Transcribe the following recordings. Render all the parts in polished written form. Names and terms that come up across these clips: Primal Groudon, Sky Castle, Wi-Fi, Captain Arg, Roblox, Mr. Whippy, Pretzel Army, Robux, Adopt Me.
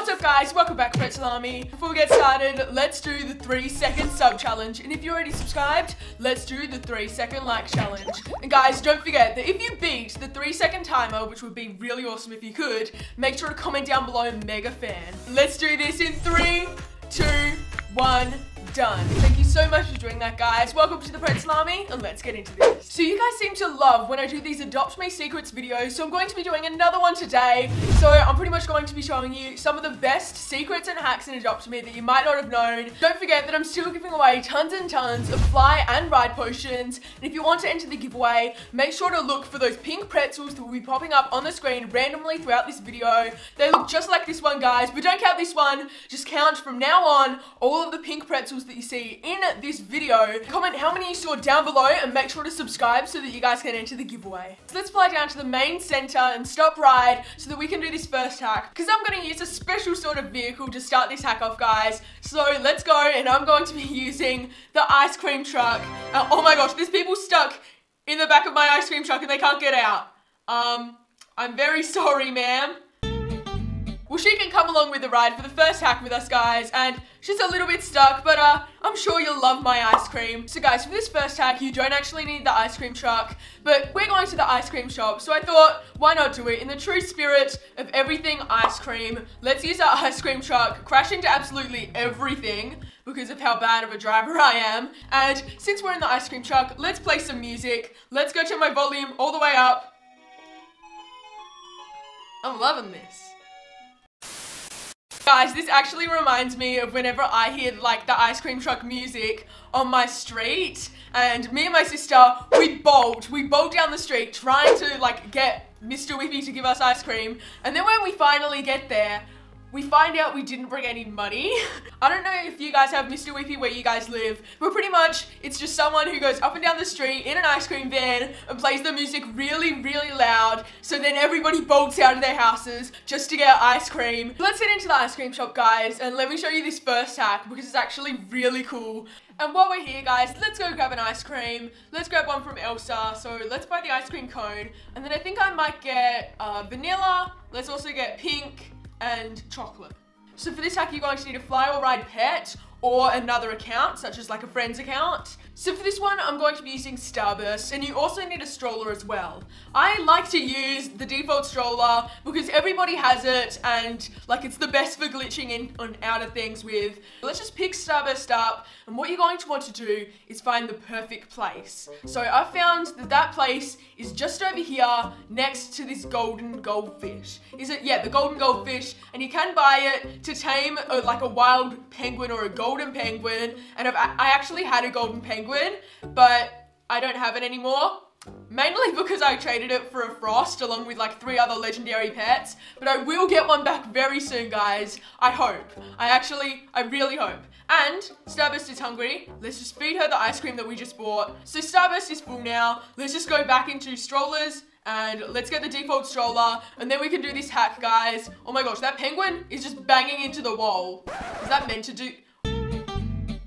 What's up guys, welcome back Pretzel Army. Before we get started, let's do the 3-second sub challenge. And if you're already subscribed, let's do the 3-second like challenge. And guys, don't forget that if you beat the 3-second timer, which would be really awesome if you could, make sure to comment down below mega fan. Let's do this in 3, 2, 1. Done. Thank you so much for doing that, guys. Welcome to the Pretzel Army, and let's get into this. So you guys seem to love when I do these Adopt Me secrets videos, so I'm going to be doing another one today. So I'm pretty much going to be showing you some of the best secrets and hacks in Adopt Me that you might not have known. Don't forget that I'm still giving away tons and tons of fly and ride potions, and if you want to enter the giveaway, make sure to look for those pink pretzels that will be popping up on the screen randomly throughout this video. They look just like this one, guys, but don't count this one. Just count from now on all of the pink pretzels that you see in this video. Comment how many you saw down below and make sure to subscribe so that you guys can enter the giveaway. So let's fly down to the main center and stop ride so that we can do this first hack, because I'm going to use a special sort of vehicle to start this hack off, guys. So let's go, and I'm going to be using the ice cream truck. Oh my gosh, there's people stuck in the back of my ice cream truck and they can't get out. I'm very sorry, ma'am. Well, she can come along with the ride for the first hack with us, guys, and she's a little bit stuck, but I'm sure you'll love my ice cream. So guys, for this first hack, you don't actually need the ice cream truck, but we're going to the ice cream shop, so I thought, why not do it in the true spirit of everything ice cream? Let's use our ice cream truck, crash into absolutely everything, because of how bad of a driver I am. And since we're in the ice cream truck, let's play some music. Let's go turn my volume all the way up. I'm loving this. Guys, this actually reminds me of whenever I hear like the ice cream truck music on my street, and me and my sister, we bolt down the street trying to like get Mr. Whippy to give us ice cream, and then when we finally get there, we find out we didn't bring any money. I don't know if you guys have Mr. Whippy where you guys live, but pretty much it's just someone who goes up and down the street in an ice cream van and plays the music really, really loud, so then everybody bolts out of their houses just to get ice cream. Let's head into the ice cream shop, guys, and let me show you this first hack because it's actually really cool. And while we're here, guys, let's go grab an ice cream. Let's grab one from Elsa. So let's buy the ice cream cone, and then I think I might get vanilla. Let's also get pink and chocolate. So for this hack, you're going to need a fly or ride pet or another account, such as like a friend's account. So for this one, I'm going to be using Starburst, and you also need a stroller as well. I like to use the default stroller because everybody has it, and like it's the best for glitching in and out of things with. Let's just pick Starburst up, and what you're going to want to do is find the perfect place. So I found that that place is just over here next to this golden goldfish. Is it? Yeah, the golden goldfish, and you can buy it to tame like a wild penguin or a golden penguin, and I actually had a golden penguin, but I don't have it anymore, mainly because I traded it for a frost along with like 3 other legendary pets, but I will get one back very soon, guys. I hope. I really hope. And Starburst is hungry. Let's just feed her the ice cream that we just bought. So Starburst is full now. Let's just go back into strollers and let's get the default stroller, and then we can do this hack, guys. Oh my gosh, that penguin is just banging into the wall. Is that meant to do?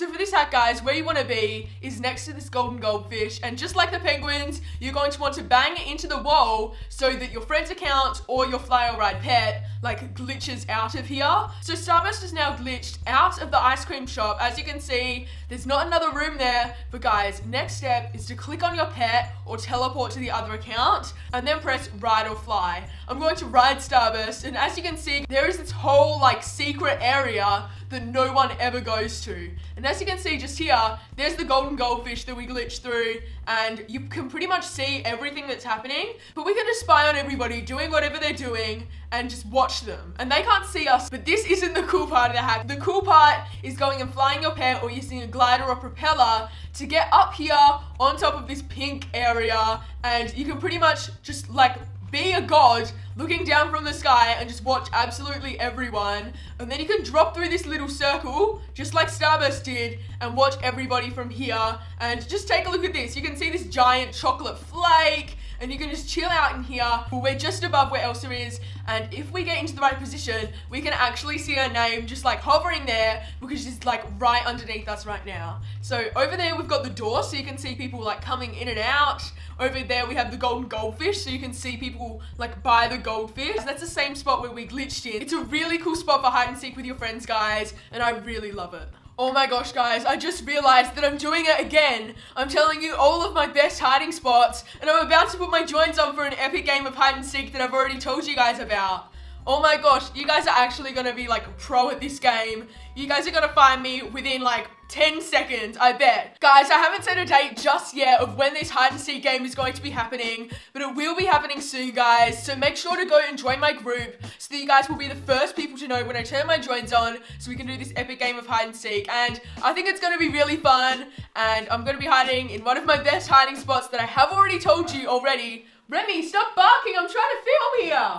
So for this hack, guys, where you want to be is next to this golden goldfish, and just like the penguins, you're going to want to bang into the wall so that your friend's account or your fly or ride pet like glitches out of here. So Starburst is now glitched out of the ice cream shop. As you can see, there's not another room there, but guys, next step is to click on your pet or teleport to the other account and then press ride or fly. I'm going to ride Starburst, and as you can see, there is this whole like secret area that no one ever goes to. And as you can see just here, there's the golden goldfish that we glitched through, and you can pretty much see everything that's happening, but we can just spy on everybody doing whatever they're doing and just watch them. And they can't see us, but this isn't the cool part of the hack. The cool part is going and flying your pet or using a glider or propeller to get up here on top of this pink area, and you can pretty much just like be a god looking down from the sky and just watch absolutely everyone, and then you can drop through this little circle just like Starburst did and watch everybody from here. And just take a look at this. You can see this giant chocolate flake, and you can just chill out in here. We're just above where Elsa is, and if we get into the right position, we can actually see her name just like hovering there, because she's like right underneath us right now. So over there we've got the door, so you can see people like coming in and out. Over there we have the golden goldfish, so you can see people like by the goldfish. That's the same spot where we glitched in. It's a really cool spot for hide and seek with your friends, guys, and I really love it. Oh my gosh, guys, I just realized that I'm doing it again. I'm telling you all of my best hiding spots, and I'm about to put my joins on for an epic game of hide and seek that I've already told you guys about. Oh my gosh, you guys are actually gonna be like pro at this game. You guys are gonna find me within like 10 seconds, I bet. Guys, I haven't set a date just yet of when this hide and seek game is going to be happening, but it will be happening soon, guys. So make sure to go and join my group so that you guys will be the first people to know when I turn my joins on, so we can do this epic game of hide and seek. And I think it's gonna be really fun, and I'm gonna be hiding in one of my best hiding spots that I have already told you already. Remy, stop barking, I'm trying to film here.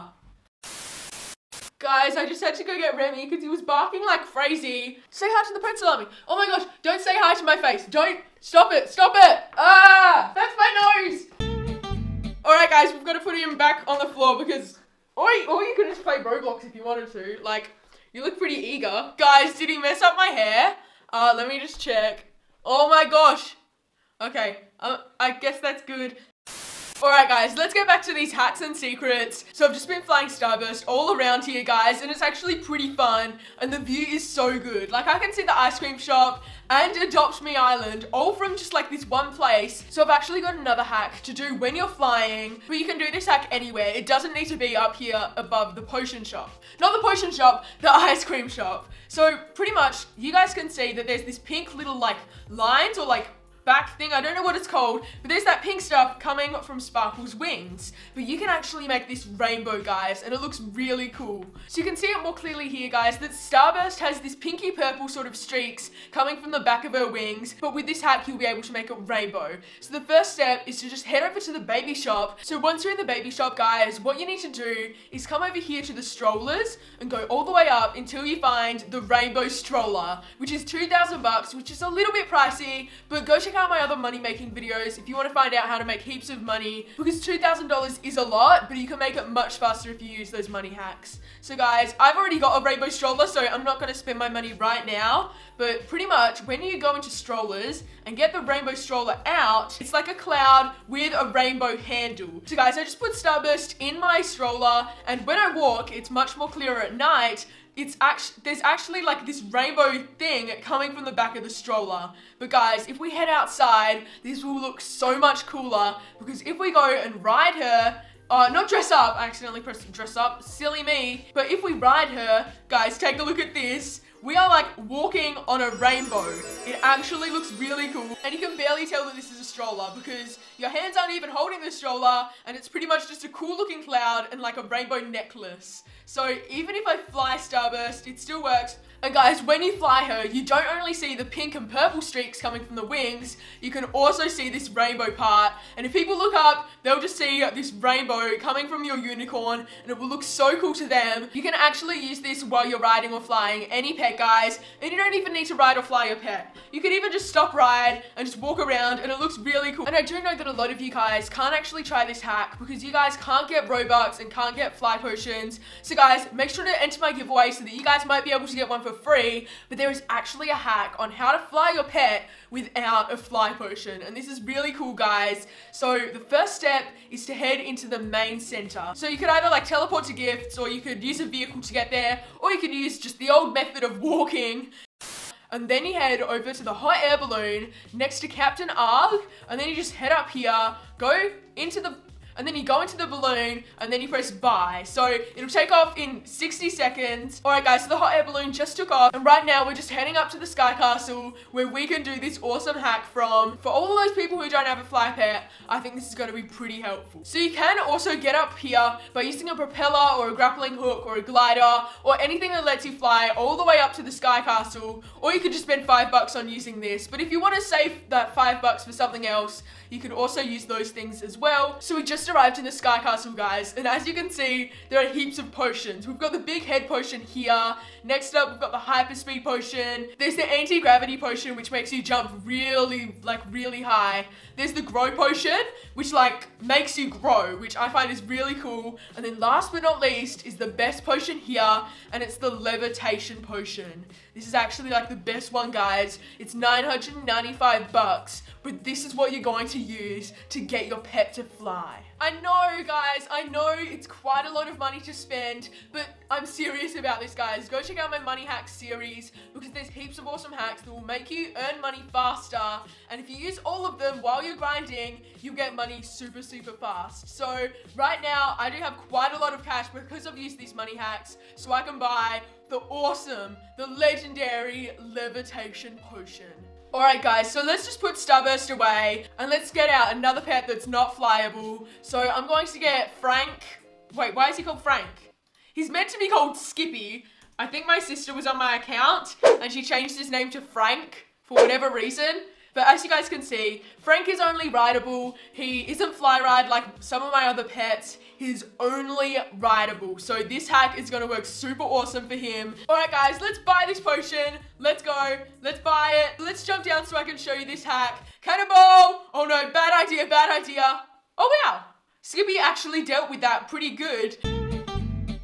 Guys, I just had to go get Remy because he was barking like crazy. Say hi to the Pretzel Army. Oh my gosh, don't say hi to my face. Don't. Stop it. Stop it. Ah, that's my nose. All right, guys, we've got to put him back on the floor because... Or you could just play Roblox if you wanted to. Like, you look pretty eager. Guys, did he mess up my hair? Let me just check. Oh my gosh. Okay, I guess that's good. Alright guys, let's get back to these hats and secrets. So I've just been flying Starburst all around here, guys, and it's actually pretty fun, and the view is so good. Like, I can see the ice cream shop and Adopt Me Island, all from just like this one place. So I've actually got another hack to do when you're flying, but you can do this hack anywhere. It doesn't need to be up here above the potion shop. Not the potion shop, the ice cream shop. So pretty much, you guys can see that there's this pink little like lines or like back thing, I don't know what it's called, but there's that pink stuff coming from Sparkle's wings. But you can actually make this rainbow, guys, and it looks really cool. So you can see it more clearly here, guys, that Starburst has this pinky purple sort of streaks coming from the back of her wings, but with this hack you'll be able to make it rainbow. So the first step is to just head over to the baby shop. So once you're in the baby shop, guys, what you need to do is come over here to the strollers and go all the way up until you find the rainbow stroller, which is 2,000 bucks, which is a little bit pricey, but go check out my other money making videos if you want to find out how to make heaps of money, because $2,000 is a lot, but you can make it much faster if you use those money hacks. So guys, I've already got a rainbow stroller, so I'm not going to spend my money right now, but pretty much when you go into strollers and get the rainbow stroller out, it's like a cloud with a rainbow handle. So guys, I just put Starburst in my stroller, and when I walk, it's much more clearer at night. There's actually like this rainbow thing coming from the back of the stroller. But guys, if we head outside, this will look so much cooler, because if we go and ride her, not dress up, I accidentally pressed dress up, silly me. But if we ride her, guys, take a look at this. We are like walking on a rainbow. It actually looks really cool. And you can barely tell that this is a stroller because your hands aren't even holding the stroller, and it's pretty much just a cool looking cloud and like a rainbow necklace. So even if I fly Starburst, it still works. And guys, when you fly her, you don't only see the pink and purple streaks coming from the wings, you can also see this rainbow part. And if people look up, they'll just see this rainbow coming from your unicorn, and it will look so cool to them. You can actually use this while you're riding or flying any pet, guys, and you don't even need to ride or fly your pet. You can even just stop ride and just walk around, and it looks really cool. And I do know that a lot of you guys can't actually try this hack because you guys can't get Robux and can't get fly potions. So guys, make sure to enter my giveaway so that you guys might be able to get one for free, but there is actually a hack on how to fly your pet without a fly potion, and this is really cool, guys. So the first step is to head into the main center. So you could either like teleport to gifts, or you could use a vehicle to get there, or you could use just the old method of walking. And then you head over to the hot air balloon next to Captain Arg, and then you just head up here, and then you go into the balloon, and then you press buy. So it'll take off in 60 seconds. All right, guys, so the hot air balloon just took off, and right now we're just heading up to the Sky Castle where we can do this awesome hack from. For all of those people who don't have a fly pet, I think this is gonna be pretty helpful. So you can also get up here by using a propeller or a grappling hook or a glider or anything that lets you fly all the way up to the Sky Castle, or you could just spend $5 on using this. But if you wanna save that $5 for something else, you could also use those things as well. So we just just arrived in the Sky Castle, guys, and as you can see, there are heaps of potions. We've got the big head potion here. Next up, we've got the hyperspeed potion. There's the anti-gravity potion, which makes you jump really, really high. There's the grow potion, which, makes you grow, which I find is really cool. And then last but not least is the best potion here, and it's the levitation potion. This is actually, the best one, guys. It's 995 bucks, but this is what you're going to use to get your pet to fly. I know, guys, I know it's quite a lot of money to spend, but I'm serious about this, guys. Go check out my money hack series because there's heaps of awesome hacks that will make you earn money faster, and if you use all of them while you're grinding, you'll get money super, super fast. So right now, I do have quite a lot of cash because I've used these money hacks, so I can buy the awesome, the legendary levitation potion. Alright guys, so let's just put Starburst away and let's get out another pet that's not flyable. So I'm going to get Frank. Wait, why is he called Frank? He's meant to be called Skippy. I think my sister was on my account and she changed his name to Frank for whatever reason. But as you guys can see, Frank is only rideable. He isn't fly ride like some of my other pets. He's only rideable. So this hack is gonna work super awesome for him. All right guys, let's buy this potion. Let's go, let's buy it. Let's jump down so I can show you this hack. Cannonball! Oh no, bad idea, bad idea. Oh wow, Skippy actually dealt with that pretty good.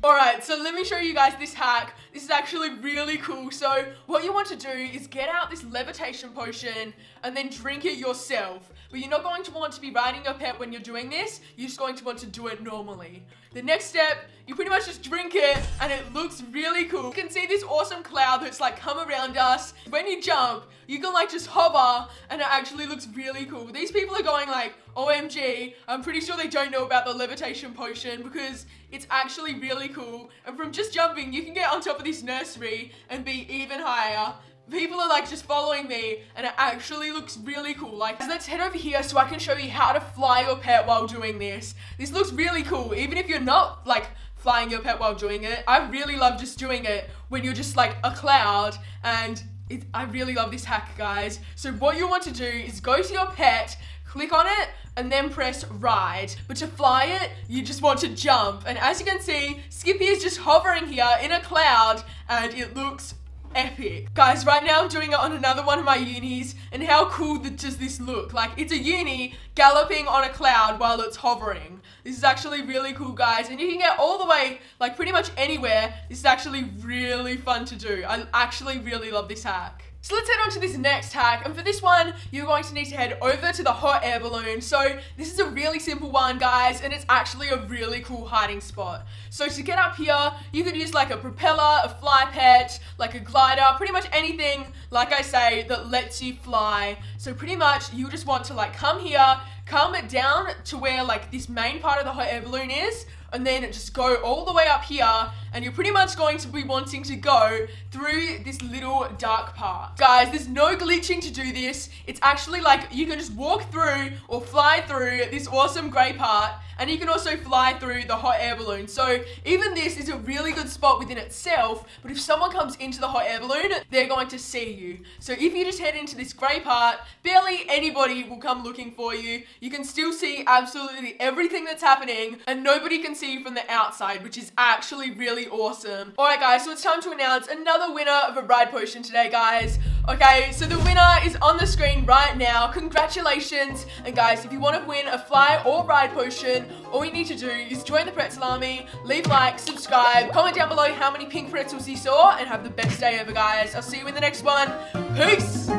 All right, so let me show you guys this hack. This is actually really cool. So what you want to do is get out this levitation potion and then drink it yourself. But you're not going to want to be riding your pet when you're doing this. You're just going to want to do it normally. The next step, you pretty much just drink it and it looks really cool. You can see this awesome cloud that's come around us. When you jump, you can just hover and it actually looks really cool. These people are going OMG, I'm pretty sure they don't know about the levitation potion because it's actually really cool. And from just jumping, you can get on top of this nursery and be even higher. People are just following me and it actually looks really cool. Let's head over here so I can show you how to fly your pet while doing this. This looks really cool, even if you're not flying your pet while doing it. I really love just doing it when you're just a cloud, and I really love this hack, guys. So what you want to do is go to your pet, click on it, and then press ride. But to fly it, you just want to jump. And as you can see, Skippy is just hovering here in a cloud and it looks epic. Guys, right now I'm doing it on another one of my unis, and how cool does this look? It's a uni galloping on a cloud while it's hovering. This is actually really cool, guys, and you can get all the way, pretty much anywhere. This is actually really fun to do. I actually really love this hack. So let's head on to this next hack, and for this one, you're going to need to head over to the hot air balloon. So this is a really simple one, guys, and it's actually a really cool hiding spot. So to get up here, you could use a propeller, a fly pet, a glider, pretty much anything, I say, that lets you fly. So pretty much, you just want to come here, come down to where this main part of the hot air balloon is, and then just go all the way up here, and you're pretty much going to be wanting to go through this little dark part. Guys, there's no glitching to do this. It's actually you can just walk through or fly through this awesome grey part, and you can also fly through the hot air balloon. So even this is a really good spot within itself, but if someone comes into the hot air balloon, they're going to see you. So if you just head into this grey part, barely anybody will come looking for you. You can still see absolutely everything that's happening, and nobody can see you from the outside, which is actually really awesome. Alright guys, so it's time to announce another winner of a ride potion today, guys. Okay, so the winner is on the screen right now. Congratulations. And guys, if you want to win a fly or ride potion, all you need to do is join the Pretzel Army, leave a like, subscribe, comment down below how many pink pretzels you saw, and have the best day ever, guys. I'll see you in the next one. Peace!